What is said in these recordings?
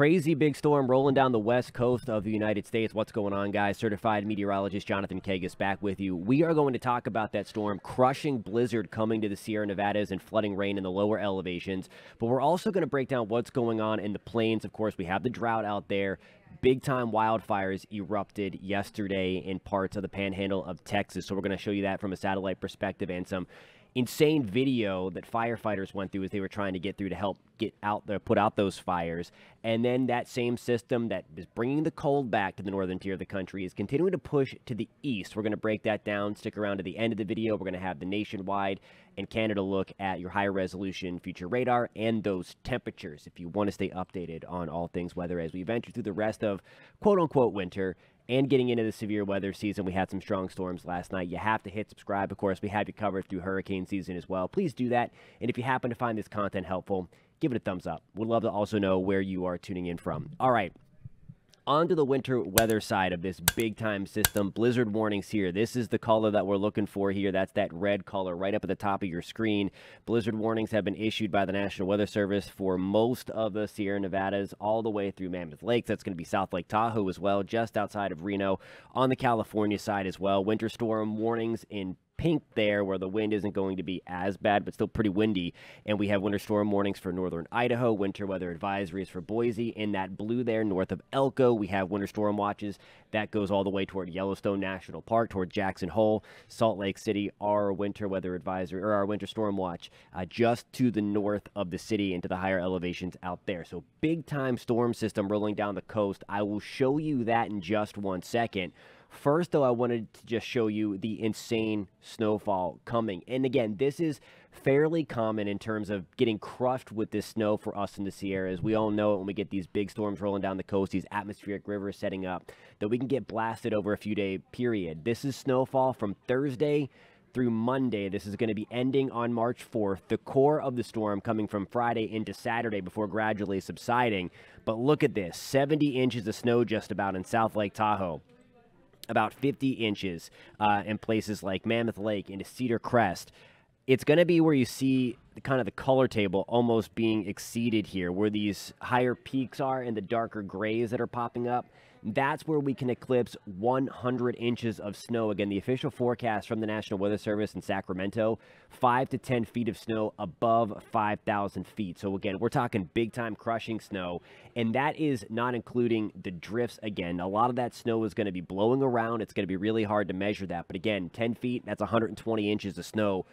Crazy big storm rolling down the west coast of the United States. What's going on, guys? Certified meteorologist Jonathan Kegis back with you. We are going to talk about that storm, crushing blizzard coming to the Sierra Nevadas and flooding rain in the lower elevations. But we're also going to break down what's going on in the plains. Of course, we have the drought out there. Big time wildfires erupted yesterday in parts of the panhandle of Texas. So we're going to show you that from a satellite perspective and some insane video that firefighters went through as they were trying to get through to help get out there, put out those fires. And then that same system that is bringing the cold back to the northern tier of the country is continuing to push to the east. We're going to break that down. Stick around to the end of the video. We're going to have the nationwide and Canada look at your higher resolution future radar and those temperatures if you want to stay updated on all things weather as we venture through the rest of quote unquote winter and getting into the severe weather season. We had some strong storms last night. You have to hit subscribe. Of course, we have you covered through hurricane season as well. Please do that. And if you happen to find this content helpful, give it a thumbs up. We'd love to also know where you are tuning in from. All right, on to the winter weather side of this big time system. Blizzard warnings here. This is the color that we're looking for here. That's that red color right up at the top of your screen. Blizzard warnings have been issued by the National Weather Service for most of the Sierra Nevadas all the way through Mammoth Lakes. That's going to be South Lake Tahoe as well, just outside of Reno, on the California side as well. Winter storm warnings in pink there, where the wind isn't going to be as bad, but still pretty windy. And we have winter storm warnings for northern Idaho, winter weather advisories for Boise. In that blue there, north of Elko, we have winter storm watches. That goes all the way toward Yellowstone National Park, toward Jackson Hole, Salt Lake City, our winter weather advisory, or our winter storm watch, just to the north of the city into the higher elevations out there. So big time storm system rolling down the coast. I will show you that in just one second. First, though, I wanted to just show you the insane snowfall coming. And again, this is fairly common in terms of getting crushed with this snow for us in the Sierras. We all know it when we get these big storms rolling down the coast, these atmospheric rivers setting up, that we can get blasted over a few-day period. This is snowfall from Thursday through Monday. This is going to be ending on March 4th. The core of the storm coming from Friday into Saturday before gradually subsiding. But look at this, 70 inches of snow just about in South Lake Tahoe. About 50 inches in places like Mammoth Lake into Cedar Crest. It's going to be where you see the, kind of the color table almost being exceeded here, where these higher peaks are and the darker grays that are popping up. That's where we can eclipse 100 inches of snow. Again, the official forecast from the National Weather Service in Sacramento, 5 to 10 feet of snow above 5,000 feet. So again, we're talking big-time crushing snow, and that is not including the drifts again. A lot of that snow is going to be blowing around. It's going to be really hard to measure that. But again, 10 feet, that's 120 inches of snow.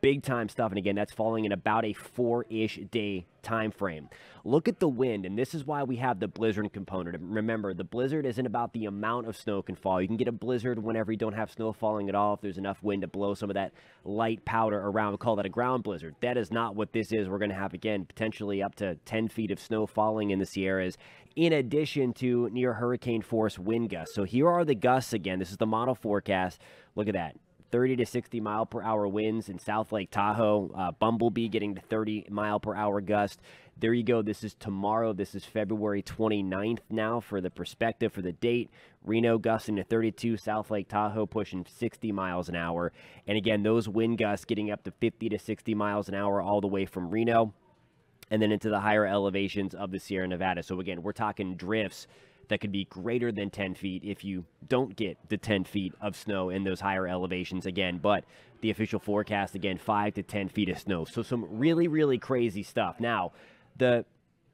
Big-time stuff, and again, that's falling in about a 4-ish day time frame. Look at the wind, and this is why we have the blizzard component. Remember, the blizzard isn't about the amount of snow can fall. You can get a blizzard whenever you don't have snow falling at all if there's enough wind to blow some of that light powder around. We call that a ground blizzard. That is not what this is. We're going to have, again, potentially up to 10 feet of snow falling in the Sierras, in addition to near hurricane force wind gusts. So here are the gusts again. This is the model forecast. Look at that. 30 to 60 mile per hour winds in South Lake Tahoe, Bumblebee getting to 30 mile per hour gust. There you go. This is tomorrow. This is February 29th now for the perspective for the date. Reno gusting to 32, South Lake Tahoe pushing 60 miles an hour. And again, those wind gusts getting up to 50 to 60 miles an hour all the way from Reno and then into the higher elevations of the Sierra Nevada. So again, we're talking drifts that could be greater than 10 feet if you don't get the 10 feet of snow in those higher elevations again. But the official forecast, again, 5 to 10 feet of snow. So some really, really crazy stuff. Now, the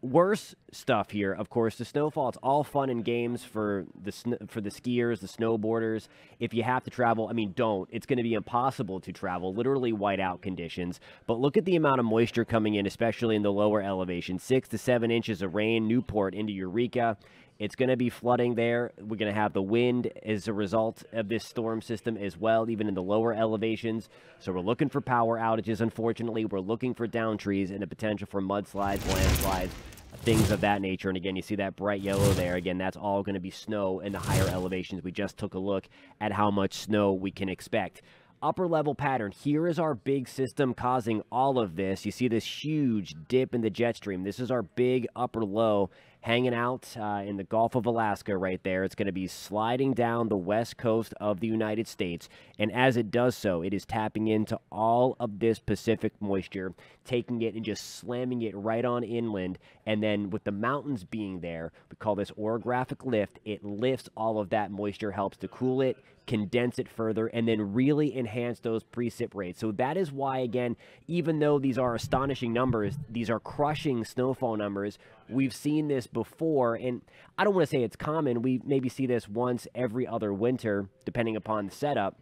worse stuff here, of course, the snowfall, it's all fun and games for the skiers, the snowboarders. If you have to travel, I mean, don't. It's going to be impossible to travel, literally whiteout conditions. But look at the amount of moisture coming in, especially in the lower elevation. 6 to 7 inches of rain, Newport into Eureka. It's going to be flooding there. We're going to have the wind as a result of this storm system as well, even in the lower elevations. So we're looking for power outages, unfortunately. We're looking for down trees and the potential for mudslides, landslides, things of that nature. And again, you see that bright yellow there. Again, that's all going to be snow in the higher elevations. We just took a look at how much snow we can expect. Upper level pattern. Here is our big system causing all of this. You see this huge dip in the jet stream. This is our big upper low hanging out in the Gulf of Alaska right there. It's going to be sliding down the west coast of the United States. And as it does so, it is tapping into all of this Pacific moisture, taking it and just slamming it right on inland. And then with the mountains being there, we call this orographic lift. It lifts all of that moisture, helps to cool it, condense it further, and then really enhance those precip rates. So that is why, again, even though these are astonishing numbers, these are crushing snowfall numbers. We've seen this before, and I don't want to say it's common. We maybe see this once every other winter, depending upon the setup.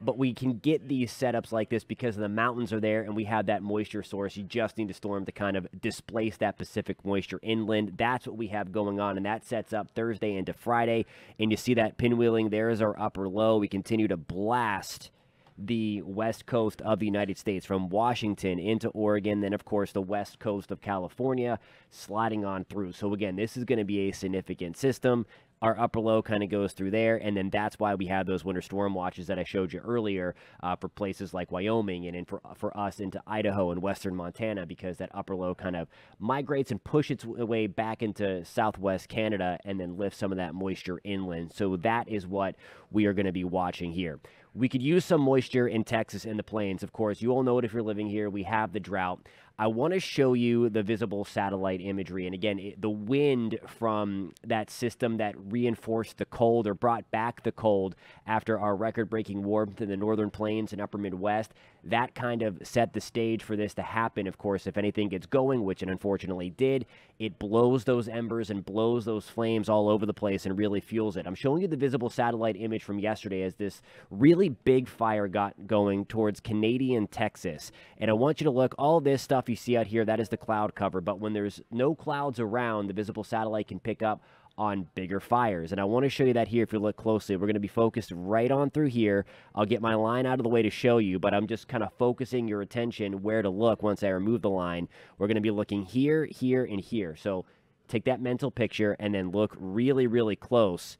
But we can get these setups like this because the mountains are there and we have that moisture source. You just need a storm to kind of displace that Pacific moisture inland. That's what we have going on, and that sets up Thursday into Friday. And you see that pinwheeling. There is our upper low. We continue to blast the west coast of the United States from Washington into Oregon, then of course the west coast of California sliding on through. So again, this is going to be a significant system. Our upper low kind of goes through there, and then that's why we have those winter storm watches that I showed you earlier for places like Wyoming and for us into Idaho and western Montana, because that upper low kind of migrates and pushes its way back into southwest Canada and then lifts some of that moisture inland. So that is what we are going to be watching here. We could use some moisture in Texas and the plains. Of course, you all know it if you're living here. We have the drought. I want to show you the visible satellite imagery. And again, the wind from that system that reinforced the cold or brought back the cold after our record-breaking warmth in the northern plains and upper Midwest, that kind of set the stage for this to happen. Of course, if anything gets going, which it unfortunately did, it blows those embers and blows those flames all over the place and really fuels it. I'm showing you the visible satellite image from yesterday as this really big fire got going towards Canadian, Texas. And I want you to look, all this stuff you see out here, that is the cloud cover. But when there's no clouds around, the visible satellite can pick up on bigger fires. And I want to show you that here. If you look closely, we're going to be focused right on through here. I'll get my line out of the way to show you, but I'm just kind of focusing your attention where to look. Once I remove the line, we're going to be looking here, here, and here. So take that mental picture and then look really, really close.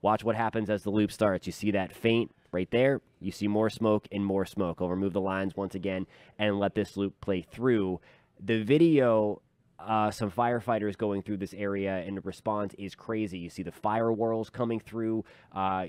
Watch what happens as the loop starts. You see that faint right there. You see more smoke and more smoke. I'll remove the lines once again and let this loop play through. The video, some firefighters going through this area, and the response is crazy. You see the fire whirls coming through. I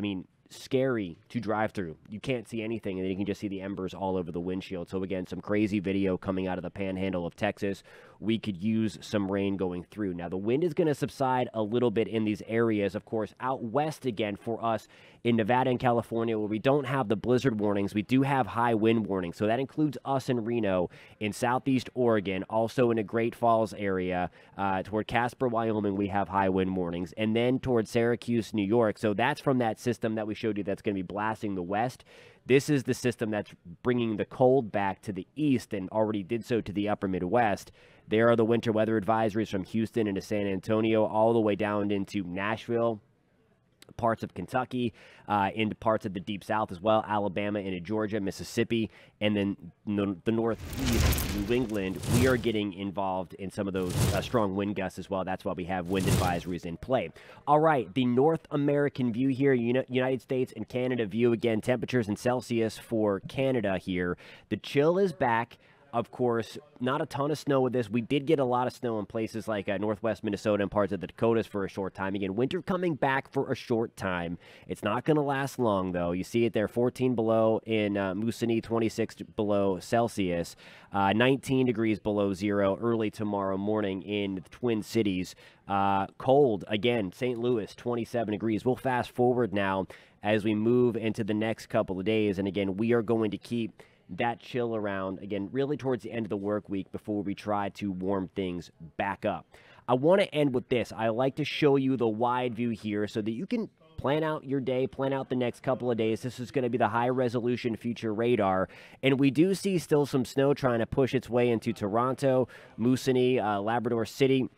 mean, scary to drive through. You can't see anything, and then you can just see the embers all over the windshield. So again, some crazy video coming out of the panhandle of Texas. We could use some rain going through. Now, the wind is going to subside a little bit in these areas. Of course, out west again for us in Nevada and California, where we don't have the blizzard warnings, we do have high wind warnings. So that includes us in Reno, in southeast Oregon, also in the Great Falls area. Toward Casper, Wyoming, we have high wind warnings. And then toward Syracuse, New York. So that's from that system that we showed you that's going to be blasting the west. This is the system that's bringing the cold back to the east and already did so to the upper Midwest. There are the winter weather advisories from Houston into San Antonio, all the way down into Nashville, parts of Kentucky, into parts of the Deep South as well, Alabama, into Georgia, Mississippi, and then the Northeast, New England. We are getting involved in some of those strong wind gusts as well. That's why we have wind advisories in play. All right, the North American view here, United States and Canada view. Again, temperatures in Celsius for Canada here. The chill is back. Of course, not a ton of snow with this. We did get a lot of snow in places like northwest Minnesota and parts of the Dakotas for a short time. Again, winter coming back for a short time. It's not going to last long, though. You see it there, 14 below in Moosonee, 26 below Celsius, 19 degrees below zero early tomorrow morning in the Twin Cities. Cold again, St. Louis, 27 degrees. We'll fast forward now as we move into the next couple of days. And again, we are going to keep that chill around, again, really towards the end of the work week before we try to warm things back up. I want to end with this. I like to show you the wide view here so that you can plan out your day, plan out the next couple of days. This is going to be the high-resolution future radar. And we do see still some snow trying to push its way into Toronto, Moosonee, Labrador City.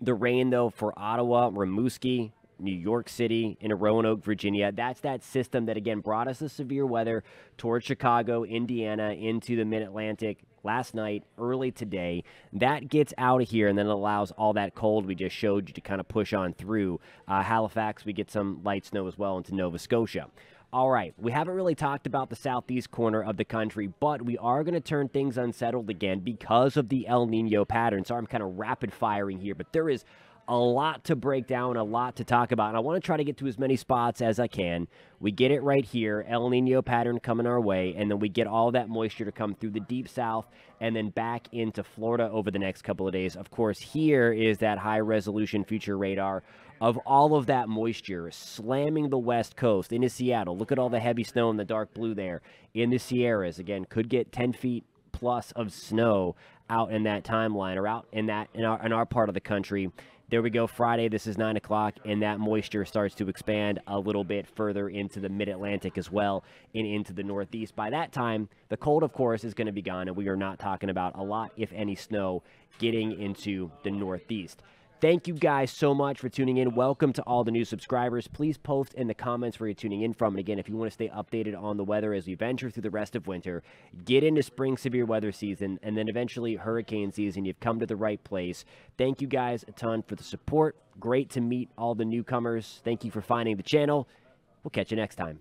The rain, though, for Ottawa, Rimouski, New York City, in Roanoke, Virginia. That's that system that, again, brought us the severe weather towards Chicago, Indiana, into the mid-Atlantic last night, early today. That gets out of here, and then it allows all that cold we just showed you to kind of push on through. Halifax, we get some light snow as well into Nova Scotia. All right, we haven't really talked about the southeast corner of the country, but we are going to turn things unsettled again because of the El Nino pattern. So I'm kind of rapid firing here, but there is a lot to break down, a lot to talk about, and I want to try to get to as many spots as I can. We get it right here, El Nino pattern coming our way, and then we get all that moisture to come through the deep south and then back into Florida over the next couple of days. Of course, here is that high-resolution future radar of all of that moisture slamming the west coast into Seattle. Look at all the heavy snow in the dark blue there in the Sierras. Again, could get 10 feet plus of snow out in that timeline, or out in that in our part of the country. There we go, Friday, this is 9 o'clock, and that moisture starts to expand a little bit further into the mid-Atlantic as well and into the northeast. By that time, the cold, of course, is going to be gone, and we are not talking about a lot, if any, snow getting into the northeast. Thank you guys so much for tuning in. Welcome to all the new subscribers. Please post in the comments where you're tuning in from. And again, if you want to stay updated on the weather as we venture through the rest of winter, get into spring severe weather season, and then eventually hurricane season, you've come to the right place. Thank you guys a ton for the support. Great to meet all the newcomers. Thank you for finding the channel. We'll catch you next time.